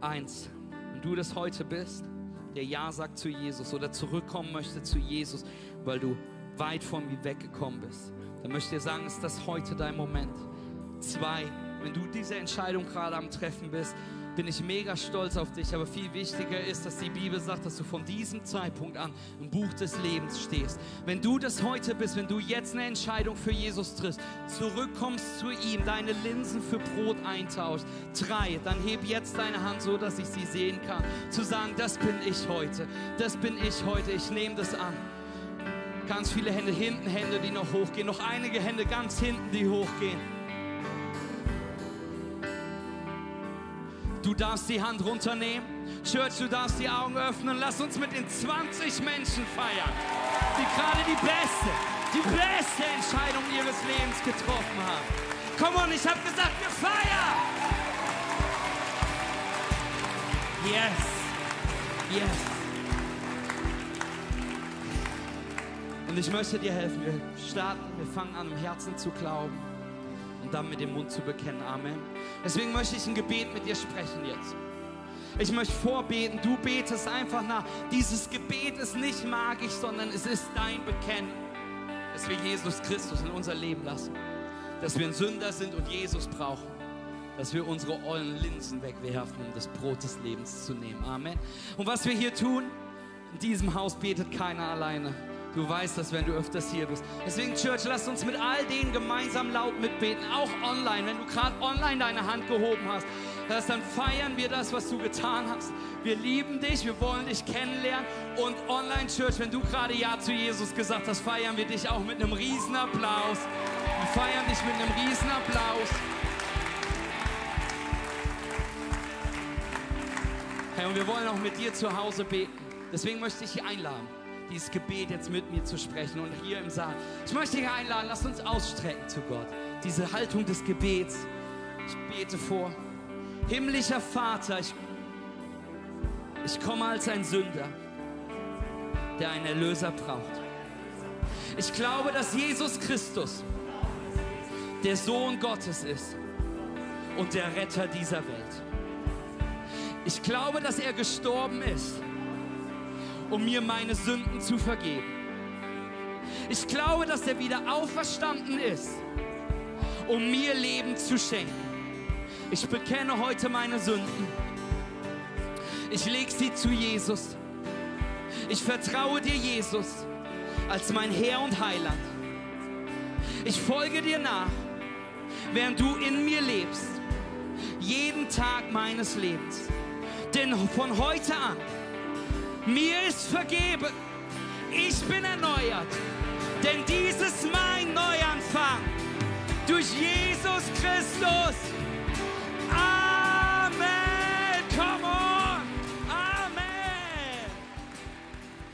1. Wenn du das heute bist, der Ja sagt zu Jesus oder zurückkommen möchte zu Jesus, weil du weit von mir weggekommen bist, dann möchte ich dir sagen, ist das heute dein Moment. 2. Wenn du diese Entscheidung gerade am Treffen bist, bin ich mega stolz auf dich, aber viel wichtiger ist, dass die Bibel sagt, dass du von diesem Zeitpunkt an im Buch des Lebens stehst. Wenn du das heute bist, wenn du jetzt eine Entscheidung für Jesus triffst, zurückkommst zu ihm, deine Linsen für Brot eintauschst, 3, dann heb jetzt deine Hand so, dass ich sie sehen kann, zu sagen, das bin ich heute, das bin ich heute, ich nehme das an. Ganz viele Hände hinten, Hände, die noch hochgehen, noch einige Hände ganz hinten, die hochgehen. Du darfst die Hand runternehmen. Church, du darfst die Augen öffnen. Lass uns mit den 20 Menschen feiern, die gerade die beste Entscheidung ihres Lebens getroffen haben. Komm on, ich habe gesagt, wir feiern! Yes, yes. Und ich möchte dir helfen. Wir starten, wir fangen an, im Herzen zu glauben und dann mit dem Mund zu bekennen. Amen. Deswegen möchte ich ein Gebet mit dir sprechen jetzt. Ich möchte vorbeten, du betest einfach nach. Dieses Gebet ist nicht magisch, sondern es ist dein Bekennen, dass wir Jesus Christus in unser Leben lassen, dass wir ein Sünder sind und Jesus brauchen, dass wir unsere ollen Linsen wegwerfen, um das Brot des Lebens zu nehmen. Amen. Und was wir hier tun, in diesem Haus betet keiner alleine. Du weißt das, wenn du öfters hier bist. Deswegen, Church, lasst uns mit all denen gemeinsam laut mitbeten, auch online. Wenn du gerade online deine Hand gehoben hast, dann feiern wir das, was du getan hast. Wir lieben dich, wir wollen dich kennenlernen. Und online, Church, wenn du gerade Ja zu Jesus gesagt hast, feiern wir dich auch mit einem riesen Applaus. Wir feiern dich mit einem riesen Applaus. Hey, und wir wollen auch mit dir zu Hause beten. Deswegen möchte ich dich einladen, dieses Gebet jetzt mit mir zu sprechen und hier im Saal. Ich möchte dich einladen, lass uns ausstrecken zu Gott. Diese Haltung des Gebets. Ich bete vor. Himmlischer Vater, ich komme als ein Sünder, der einen Erlöser braucht. Ich glaube, dass Jesus Christus der Sohn Gottes ist und der Retter dieser Welt. Ich glaube, dass er gestorben ist, um mir meine Sünden zu vergeben. Ich glaube, dass er wieder auferstanden ist, um mir Leben zu schenken. Ich bekenne heute meine Sünden. Ich lege sie zu Jesus. Ich vertraue dir, Jesus, als mein Herr und Heiland. Ich folge dir nach, während du in mir lebst, jeden Tag meines Lebens. Denn von heute an, mir ist vergeben, ich bin erneuert, denn dies ist mein Neuanfang durch Jesus Christus.